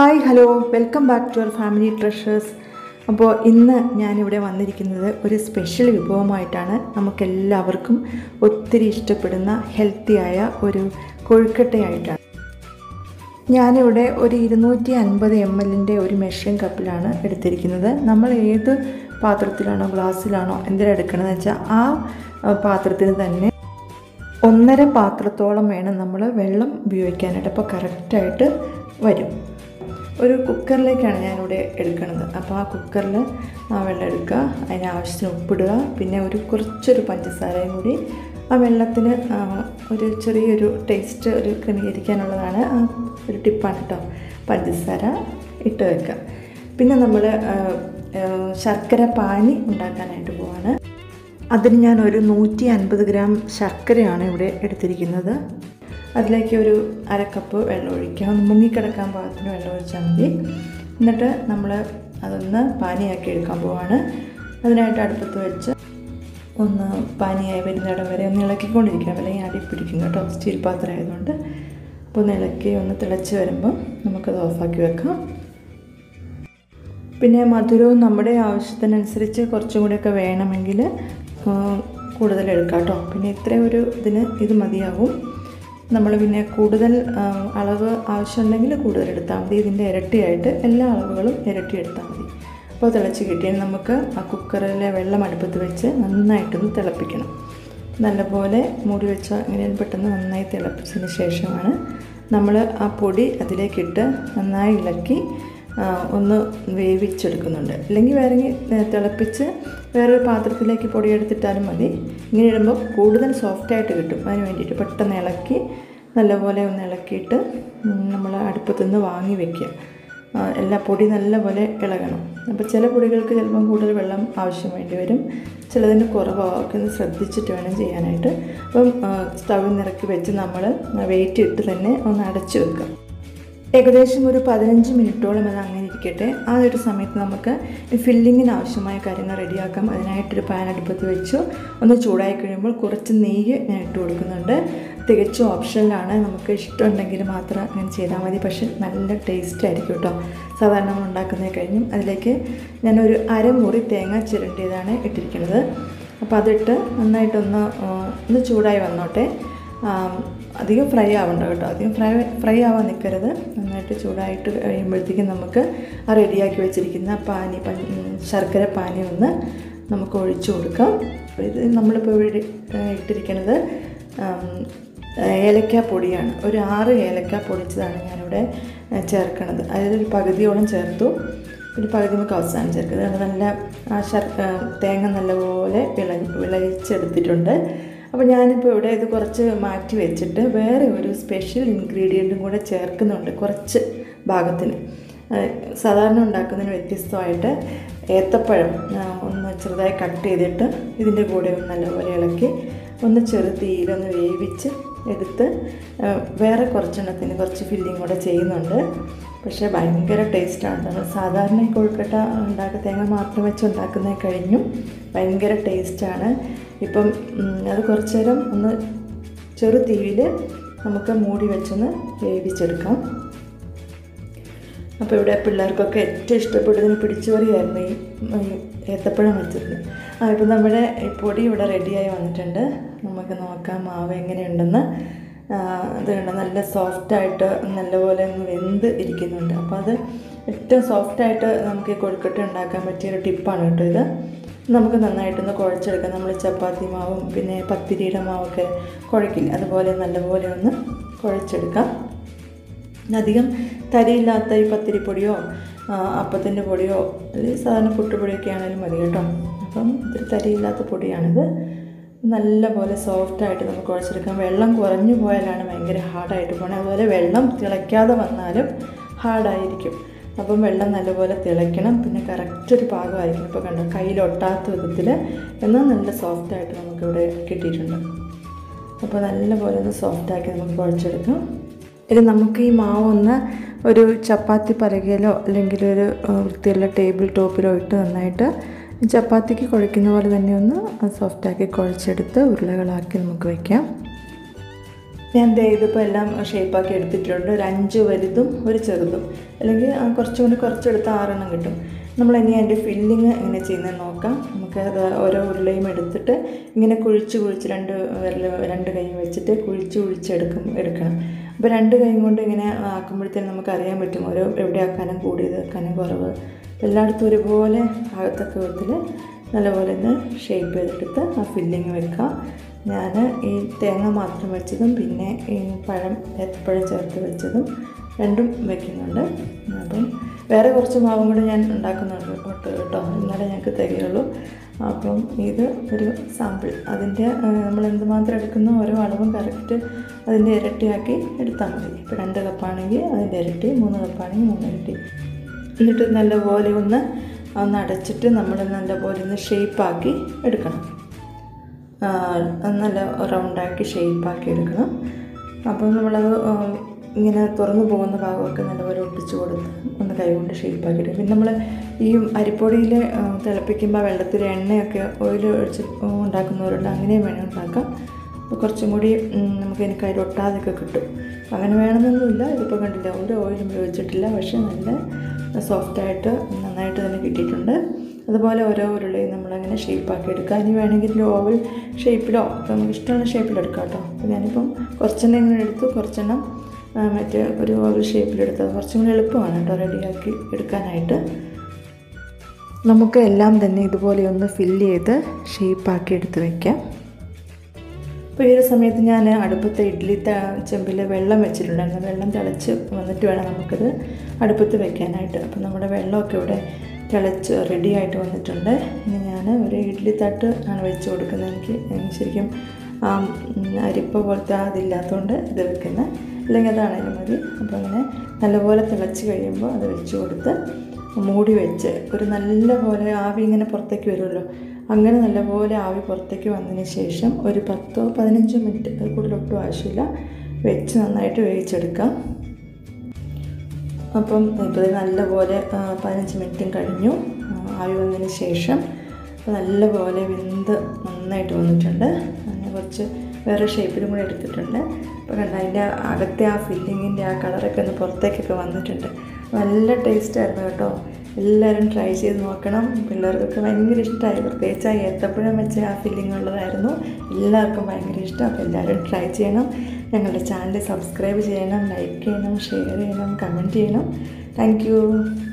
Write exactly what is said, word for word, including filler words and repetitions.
Hi hello welcome back to our family treasures. അപ്പോൾ ഇന്ന് ഞാനിവിടെ വന്നിരിക്കുന്നത് ഒരു സ്പെഷ്യൽ വിഭവമായിട്ടാണ്. നമുക്കെല്ലാവർക്കും ഒത്തിരി ഇഷ്ടപ്പെടുന്ന ഹെൽത്തിയായ ഒരു കൊഴുക്കട്ടയായിട്ടാണ്. ഞാനിവിടെ ഒരു ഇരുന്നൂറ്റി അൻപത് എം എല്ലിൻ്റെ ഒരു മെഷറിംഗ് കപ്പിലാണ് എടുത്തിരിക്കുന്നത്. നമ്മൾ ഏത് പാത്രത്തിലാണോ ഗ്ലാസ്സിലാണോ എന്തിനാണ് എടുക്കണമെന്ന് വെച്ചാൽ ആ പാത്രത്തിന് തന്നെ ഒന്നര പാത്രത്തോളം വേണം നമ്മൾ വെള്ളം ഉപയോഗിക്കാനായിട്ട്. അപ്പോൾ കറക്റ്റായിട്ട് വരും. ഒരു കുക്കറിലേക്കാണ് ഞാനിവിടെ എടുക്കുന്നത്. അപ്പോൾ ആ കുക്കറിൽ ആ വെള്ളം എടുക്കുക, അതിനാവശ്യത്തിന് ഉപ്പിടുക, പിന്നെ ഒരു കുറച്ചൊരു പഞ്ചസാരയും കൂടി ആ വെള്ളത്തിന് ഒരു ചെറിയൊരു ടേസ്റ്റ് ഒരു ക്രമീകരിക്കാനുള്ളതാണ് ആ ഒരു ടിപ്പാണ് കേട്ടോ. പഞ്ചസാര ഇട്ട് വെക്കുക. പിന്നെ നമ്മൾ ശർക്കര പാനി ഉണ്ടാക്കാനായിട്ട് പോവാണ്. അതിന് ഞാൻ ഒരു നൂറ്റി അൻപത് ഗ്രാം ശർക്കരയാണ് ഇവിടെ എടുത്തിരിക്കുന്നത്. അതിലേക്ക് ഒരു അരക്കപ്പ് വെള്ളം ഒഴിക്കാം. ഒന്ന് മുങ്ങിക്കിടക്കാൻ പാകത്തിന് വെള്ളം ഒഴിച്ചാൽ മതി. എന്നിട്ട് നമ്മൾ അതൊന്ന് പാനിയാക്കി എടുക്കാൻ പോവാണ്. അതിനായിട്ട് അടുപ്പത്ത് വെച്ച് ഒന്ന് പാനിയായി വരുന്നിടം വരെ ഒന്ന് ഇളക്കിക്കൊണ്ടിരിക്കണം, അല്ലെങ്കിൽ അടി പിടിക്കും കേട്ടോ. സ്റ്റീൽ പാത്രം ആയതുകൊണ്ട്. അപ്പോൾ ഒന്ന് ഇളക്കി ഒന്ന് തിളച്ച് വരുമ്പം നമുക്കത് ഓഫാക്കി വെക്കാം. പിന്നെ മധുരവും നമ്മുടെ ആവശ്യത്തിനനുസരിച്ച് കുറച്ചും കൂടിയൊക്കെ വേണമെങ്കിൽ കൂടുതൽ എടുക്കാം കേട്ടോ. പിന്നെ ഇത്രയും ഒരു ഇതിന് ഇത് മതിയാകും. നമ്മൾ പിന്നെ കൂടുതൽ അളവ് ആവശ്യമുണ്ടെങ്കിൽ കൂടുതൽ എടുത്താൽ മതി. ഇതിൻ്റെ ഇരട്ടിയായിട്ട് എല്ലാ അളവുകളും ഇരട്ടി എടുത്താൽ മതി. അപ്പോൾ തിളച്ച് കിട്ടിയാൽ നമുക്ക് ആ കുക്കറിലെ വെള്ളം അടുപ്പത്ത് വെച്ച് നന്നായിട്ടൊന്ന് തിളപ്പിക്കണം. നല്ലപോലെ മൂടി വെച്ച് ഇങ്ങനെ പെട്ടെന്ന് നന്നായി തിളപ്പിച്ചതിന് ശേഷമാണ് നമ്മൾ ആ പൊടി അതിലേക്കിട്ട് നന്നായി ഇളക്കി ഒന്ന് വേവിച്ചെടുക്കുന്നുണ്ട്. അല്ലെങ്കിൽ വേറെ തിളപ്പിച്ച് വേറൊരു പാത്രത്തിലേക്ക് പൊടിയെടുത്തിട്ടാലും മതി. ഇങ്ങനെ ഇടുമ്പോൾ കൂടുതൽ സോഫ്റ്റായിട്ട് കിട്ടും. അതിന് വേണ്ടിയിട്ട് പെട്ടെന്ന് ഇളക്കി നല്ലപോലെ ഒന്ന് ഇളക്കിയിട്ട് നമ്മൾ അടുപ്പത്തു നിന്ന് വാങ്ങി വയ്ക്കുക. എല്ലാ പൊടി നല്ലപോലെ ഇളകണം. അപ്പോൾ ചില പൊടികൾക്ക് ചിലപ്പം കൂടുതൽ വെള്ളം ആവശ്യം വേണ്ടി വരും, ചിലതിന് കുറവൊക്കെ ഒന്ന് ശ്രദ്ധിച്ചിട്ട് വേണം ചെയ്യാനായിട്ട്. അപ്പം സ്റ്റവ് നിറക്കി വെച്ച് നമ്മൾ വെയിറ്റ് ഇട്ട് തന്നെ ഒന്ന് അടച്ചു വെക്കുക. ഏകദേശം ഒരു പതിനഞ്ച് മിനിറ്റോളം അത് അങ്ങനെ ഇരിക്കട്ടെ. ആ ഒരു സമയത്ത് നമുക്ക് ഫില്ലിങ്ങിന് ആവശ്യമായ കാര്യങ്ങൾ റെഡിയാക്കാം. അതിനായിട്ടൊരു പാൻ അടുപ്പത്ത് വെച്ചു. ഒന്ന് ചൂടായി കഴിയുമ്പോൾ കുറച്ച് നെയ്യ് ഞാൻ ഇട്ട് കൊടുക്കുന്നുണ്ട്. തികച്ചും ഓപ്ഷനിലാണ്. നമുക്ക് ഇഷ്ടമുണ്ടെങ്കിൽ മാത്രം അങ്ങനെ ചെയ്താൽ മതി. പക്ഷെ നല്ല ടേസ്റ്റ് ആയിരിക്കും കേട്ടോ. സാധാരണ ഉണ്ടാക്കുന്നതിന് കഴിഞ്ഞും. അതിലേക്ക് ഞാനൊരു അരമുറി തേങ്ങ ചിരണ്ടിയതാണ് ഇട്ടിരിക്കുന്നത്. അപ്പോൾ അതിട്ട് നന്നായിട്ടൊന്ന് ഒന്ന് ചൂടായി വന്നോട്ടെ. അധികം ഫ്രൈ ആവണ്ട കേട്ടോ. അധികം ഫ്രൈ ഫ്രൈ ആവാൻ നിൽക്കരുത്. നന്നായിട്ട് ചൂടായിട്ട് കഴിയുമ്പോഴത്തേക്കും നമുക്ക് ആ റെഡിയാക്കി വെച്ചിരിക്കുന്ന പാനി ശർക്കര പാനി ഒന്ന് നമുക്ക് ഒഴിച്ചു കൊടുക്കാം. ഇത് നമ്മളിപ്പോൾ ഇവിടെ ഇട്ടിരിക്കുന്നത് ഏലക്ക പൊടിയാണ്. ഒരു ആറ് ഏലക്ക പൊടിച്ചതാണ് ഞാനിവിടെ ചേർക്കണത്. അതായത് ഒരു പകുതിയോളം ചേർത്തു, ഒരു പകുതി നമുക്ക് അവസാനം ചേർക്കുന്നത്. നല്ല ആ തേങ്ങ നല്ലപോലെ വിള വിളയിച്ചെടുത്തിട്ടുണ്ട്. അപ്പോൾ ഞാനിപ്പോൾ ഇവിടെ ഇത് കുറച്ച് മാറ്റി വെച്ചിട്ട് വേറെ ഒരു സ്പെഷ്യൽ ഇൻഗ്രീഡിയൻറ്റും കൂടെ ചേർക്കുന്നുണ്ട് കുറച്ച് ഭാഗത്തിന്. സാധാരണ ഉണ്ടാക്കുന്നതിന് വ്യത്യസ്തമായിട്ട് ഏത്തപ്പഴം ഒന്ന് ചെറുതായി കട്ട് ചെയ്തിട്ട് ഇതിൻ്റെ കൂടെ ഒന്ന് നല്ലപോലെ ഇളക്കി ഒന്ന് ചെറു തീയിലൊന്ന് വേവിച്ച് എടുത്ത് വേറെ കുറച്ചെണ്ണത്തിന് കുറച്ച് ഫില്ലിങ് കൂടെ ചെയ്യുന്നുണ്ട്. പക്ഷേ ഭയങ്കര ടേസ്റ്റാണ്. നമ്മൾ സാധാരണ കൊഴുക്കട്ട ഉണ്ടാക്കുക തേങ്ങ മാത്രം വെച്ച് ഉണ്ടാക്കുന്നതിൽ കഴിഞ്ഞും ഭയങ്കര ടേസ്റ്റാണ്. ഇപ്പം അത് കുറച്ച് നേരം ഒന്ന് ചെറു തീയിൽ നമുക്ക് മൂടി വെച്ചൊന്ന് വേവിച്ചെടുക്കാം. അപ്പോൾ ഇവിടെ പിള്ളേർക്കൊക്കെ ഏറ്റവും ഇഷ്ടപ്പെട്ടതിന് പിടിച്ചുപറിയായിരുന്നു ഈ ഏത്തപ്പഴം വെച്ചത്. ആ ഇപ്പം നമ്മുടെ പൊടി ഇവിടെ റെഡിയായി വന്നിട്ടുണ്ട്. നമുക്ക് നോക്കാം മാവ് എങ്ങനെയുണ്ടെന്ന്. അത് കണ്ടോ, നല്ല സോഫ്റ്റായിട്ട് നല്ലപോലെ ഒന്ന് വെന്ത് ഇരിക്കുന്നുണ്ട്. അപ്പോൾ അത് ഏറ്റവും സോഫ്റ്റായിട്ട് നമുക്ക് ഈ കൊഴുക്കട്ട ഉണ്ടാക്കാൻ പറ്റിയൊരു ടിപ്പാണ് കേട്ടോ. ഇത് നമുക്ക് നന്നായിട്ടൊന്ന് കുഴച്ചെടുക്കാം. നമ്മൾ ചപ്പാത്തി മാവും പിന്നെ പത്തിരിയുടെ മാവൊക്കെ കുഴക്കില്ല, അതുപോലെ നല്ലപോലെ ഒന്ന് കുഴച്ചെടുക്കാം. അധികം തരിയില്ലാത്ത ഈ പത്തിരിപ്പൊടിയോ അപ്പത്തിൻ്റെ പൊടിയോ അല്ലെങ്കിൽ സാധാരണ പുട്ടുപൊടിയൊക്കെ ആണെങ്കിലും മതി കേട്ടോ. അപ്പം ഇത്തിരി തരിയില്ലാത്ത പൊടിയാണിത്. നല്ലപോലെ സോഫ്റ്റായിട്ട് നമുക്ക് കുഴച്ചെടുക്കാം. വെള്ളം കുറഞ്ഞു പോയാലാണ് ഭയങ്കര ഹാർഡായിട്ട് പോകണത്. അതുപോലെ വെള്ളം തിളയ്ക്കാതെ വന്നാലും ഹാർഡായിരിക്കും. അപ്പം വെള്ളം നല്ലപോലെ തിളയ്ക്കണം. പിന്നെ കറക്റ്റ് ഒരു പാകമായിരിക്കും. ഇപ്പോൾ കണ്ടോ, കയ്യിലൊട്ടാത്ത വിധത്തിൽ എന്നാൽ നല്ല സോഫ്റ്റായിട്ട് നമുക്കിവിടെ കിട്ടിയിട്ടുണ്ട്. അപ്പോൾ നല്ലപോലെ ഒന്ന് സോഫ്റ്റാക്കി നമുക്ക് കുഴച്ചെടുക്കാം. ഇനി നമുക്ക് ഈ മാവൊന്ന് ഒരു ചപ്പാത്തി പലകയിലോ അല്ലെങ്കിൽ ഒരു വൃത്തിയുള്ള ടേബിൾ ടോപ്പിലോ ഇട്ട് നന്നായിട്ട് ചപ്പാത്തിക്ക് കുഴയ്ക്കുന്ന പോലെ തന്നെ ഒന്ന് സോഫ്റ്റാക്കി കുഴച്ചെടുത്ത് ഉരുളകളാക്കി നമുക്ക് വയ്ക്കാം. ഞാൻ ഇതിപ്പോൾ എല്ലാം ഷേപ്പാക്കി എടുത്തിട്ടുണ്ട്. ഒരു അഞ്ച് വലുതും ഒരു ചെറുതും, അല്ലെങ്കിൽ കുറച്ചും കൂടി കുറച്ചെടുത്ത് ആറെണ്ണം കിട്ടും. നമ്മൾ ഇനി അതിൻ്റെ ഫില്ലിങ് എങ്ങനെ ചെയ്യുന്നത് നോക്കാം. നമുക്ക് അത് ഓരോ ഉരുളയും എടുത്തിട്ട് ഇങ്ങനെ കുഴിച്ച് കുഴിച്ച് രണ്ട് രണ്ട് കൈ വെച്ചിട്ട് കുഴിച്ച് കുഴിച്ചെടുക്കും എടുക്കണം. അപ്പോൾ രണ്ട് കൈ കൊണ്ട് ഇങ്ങനെ ആക്കുമ്പോഴത്തേനും നമുക്ക് അറിയാൻ പറ്റും ഓരോ എവിടെ ആക്കാനും കൂടിയത് ആക്കാനും കുറവ്. എല്ലായിടത്തും ഒരുപോലെ ഭാഗത്തൊക്കെ വിധത്തിൽ നല്ലപോലെ ഒന്ന് ഷേപ്പ് ചെയ്തെടുത്ത് ആ ഫില്ലിങ് വെക്കാം. ഞാൻ ഈ തേങ്ങ മാത്രം വെച്ചതും പിന്നെ ഈ പഴം ഏത്തപ്പഴം ചേർത്ത് വെച്ചതും രണ്ടും വെക്കുന്നുണ്ട്. അപ്പം വേറെ കുറച്ച് മാവും കൂടെ ഞാൻ ഉണ്ടാക്കുന്നുണ്ട് ഒട്ട് കേട്ടോ, എന്നാലേ ഞങ്ങൾക്ക് തികയുള്ളൂ. അപ്പം ഇത് ഒരു സാമ്പിൾ. അതിൻ്റെ നമ്മൾ എന്തുമാത്രം എടുക്കുന്നോ ഓരോ അളവും കറക്റ്റ് അതിൻ്റെ ഇരട്ടിയാക്കി എടുത്താൽ മതി. ഇപ്പോൾ രണ്ട് കപ്പാണെങ്കിൽ അതിൻ്റെ ഇരട്ടി, മൂന്ന് കപ്പാണെങ്കിൽ മൂന്ന് ഇരട്ടി. എന്നിട്ട് നല്ലപോലെ ഒന്ന് ഒന്ന് അടച്ചിട്ട് നമ്മൾ നല്ലപോലെ ഒന്ന് ഷേപ്പാക്കി എടുക്കണം. നല്ല റൗണ്ടാക്കി ഷേപ്പാക്കി എടുക്കണം. അപ്പോൾ നമ്മളത് ഇങ്ങനെ തുറന്നു പോകുന്ന ഭാഗമൊക്കെ നല്ലപോലെ ഒട്ടിച്ച് കൊടുത്ത് ഒന്ന് കൈകൊണ്ട് ഷേപ്പാക്കി എടുക്കും. പിന്നെ നമ്മൾ ഈ അരിപ്പൊടിയിൽ തിളപ്പിക്കുമ്പോൾ വെള്ളത്തിൽ എണ്ണയൊക്കെ ഓയിൽ ഒഴിച്ച് ഉണ്ടാക്കുന്നവരുണ്ട്, അങ്ങനെയും വേണം ഉണ്ടാക്കാം. അപ്പോൾ കുറച്ചും കൂടി നമുക്ക് എനിക്ക് അതിൽ ഒട്ടാതൊക്കെ കിട്ടും. അങ്ങനെ വേണമെന്നൊന്നുമില്ല. ഇതിപ്പോൾ കണ്ടില്ല, ഒരു ഓയിലും ഉപയോഗിച്ചിട്ടില്ല, പക്ഷേ നല്ല സോഫ്റ്റായിട്ട് നന്നായിട്ട് തന്നെ കിട്ടിയിട്ടുണ്ട്. അതുപോലെ ഓരോ ഉരുളയും നമ്മളങ്ങനെ ഷേപ്പാക്കി എടുക്കുക. ഇനി വേണമെങ്കിൽ ഓവൽ ഷേപ്പിലോ അപ്പോൾ നമുക്ക് ഇഷ്ടമുള്ള ഷേപ്പിലെടുക്കാം കേട്ടോ. അപ്പോൾ ഞാനിപ്പം കുറച്ചെണ്ണം ഇങ്ങനെ എടുത്തു, കുറച്ചെണ്ണം മറ്റേ ഒരു ഓവൽ ഷേപ്പിലെടുത്തത്. കുറച്ചും കൂടി എളുപ്പമാണ് കേട്ടോ റെഡിയാക്കി എടുക്കാനായിട്ട്. നമുക്ക് എല്ലാം തന്നെ ഇതുപോലെ ഒന്ന് ഫില്ല് ചെയ്ത് ഷേപ്പാക്കി എടുത്ത് വയ്ക്കാം. അപ്പോൾ ഈ ഒരു സമയത്ത് ഞാൻ അടുപ്പത്തെ ഇഡ്ഡലി ചെമ്പിൽ വെള്ളം വെച്ചിട്ടുണ്ടായിരുന്നു. വെള്ളം തിളച്ച് വന്നിട്ട് വേണം നമുക്കിത് അടുപ്പത്ത് വയ്ക്കാനായിട്ട്. അപ്പോൾ നമ്മുടെ വെള്ളമൊക്കെ ഇവിടെ തിളച്ച് റെഡിയായിട്ട് വന്നിട്ടുണ്ട്. ഇനി ഞാൻ ഒരു ഇഡ്ഡലി തട്ട് ആണ് വെച്ച് കൊടുക്കുന്നത്. എനിക്ക് ശരിക്കും അരിപ്പ പോലത്തെ അതില്ലാത്തതുകൊണ്ട് ഇത് വെക്കുന്നത്, അല്ലെങ്കിൽ അതാണേലും മതി. അപ്പോൾ അങ്ങനെ നല്ലപോലെ തിളച്ച് കഴിയുമ്പോൾ അത് വെച്ച് കൊടുത്ത് മൂടി വെച്ച് ഒരു നല്ലപോലെ ആവി ഇങ്ങനെ പുറത്തേക്ക് വരുമല്ലോ, അങ്ങനെ നല്ലപോലെ ആവി പുറത്തേക്ക് വന്നതിന് ശേഷം ഒരു പത്തോ പതിനഞ്ചോ മിനിറ്റ്, അത് കൂടുതലൊട്ടും ആവശ്യമില്ല, വെച്ച് നന്നായിട്ട് വേവിച്ചെടുക്കാം. അപ്പം ഇപ്പോൾ നല്ലപോലെ പതിനഞ്ച് മിനിറ്റും കഴിഞ്ഞു. ആവി വന്നതിന് ശേഷം നല്ലപോലെ വെന്ത് നന്നായിട്ട് വന്നിട്ടുണ്ട്. അങ്ങനെ കുറച്ച് വേറെ ഷേപ്പിലും കൂടെ എടുത്തിട്ടുണ്ട്. അപ്പോൾ കണ്ട അതിൻ്റെ അകത്തെ ആ ഫില്ലിങ്ങിൻ്റെ ആ കളറൊക്കെ ഒന്ന് പുറത്തേക്കൊക്കെ വന്നിട്ടുണ്ട്. നല്ല ടേസ്റ്റായിരുന്നു കേട്ടോ. എല്ലാവരും ട്രൈ ചെയ്ത് നോക്കണം. പിള്ളേർക്കൊക്കെ ഭയങ്കര ഇഷ്ടമായി. പ്രത്യേകിച്ച് ആ ഏത്തപ്പഴം വെച്ച് ആ ഫില്ലിംഗ് ഉള്ളതായിരുന്നു, എല്ലാവർക്കും ഭയങ്കര ഇഷ്ടം. അപ്പോൾ എല്ലാവരും ട്രൈ ചെയ്യണം. ഞങ്ങളുടെ ചാനൽ സബ്സ്ക്രൈബ് ചെയ്യണം, ലൈക്ക് ചെയ്യണം, ഷെയർ ചെയ്യണം, കമൻറ്റ് ചെയ്യണം. Thank U.